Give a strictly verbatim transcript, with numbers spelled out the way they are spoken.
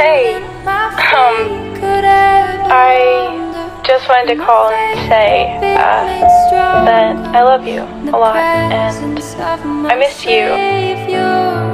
Hey, um, I just wanted to call and say uh, that I love you a lot and I miss you.